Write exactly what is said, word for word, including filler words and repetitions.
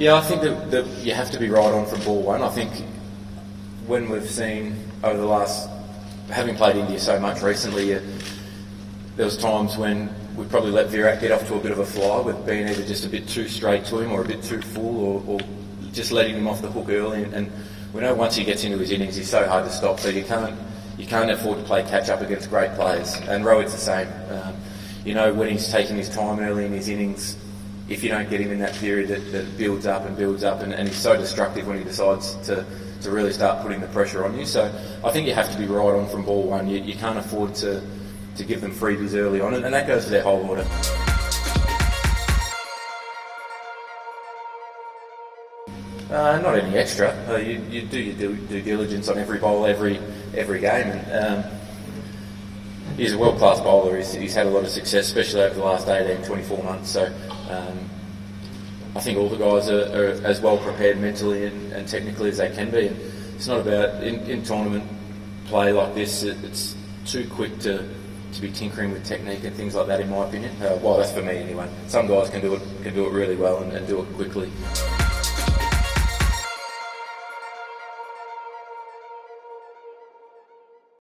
Yeah, I think that, that you have to be right on from ball one. I think when we've seen over the last, having played India so much recently, uh, there was times when we probably let Virat get off to a bit of a fly with being either just a bit too straight to him or a bit too full, or, or just letting him off the hook early. And, and we know once he gets into his innings, he's so hard to stop. So you can't you can't afford to play catch up against great players. And Rohit's the same. Um, you know, when he's taking his time early in his innings, if you don't get him in that period that, that builds up and builds up, and, and he's so destructive when he decides to, to really start putting the pressure on you. So I think you have to be right on from ball one. You, you can't afford to, to give them freebies early on, and, and that goes for their whole order. Uh, not any extra. Uh, you, you do your due diligence on every bowl, every every game. And, um, he's a world-class bowler. He's, he's had a lot of success, especially over the last eighteen, twenty-four months. So um, I think all the guys are, are as well prepared mentally and, and technically as they can be. And it's not about in, in tournament play like this. It, it's too quick to, to be tinkering with technique and things like that, in my opinion. Uh, well, that's for me anyway. Some guys can do it can do it really well and, and do it quickly.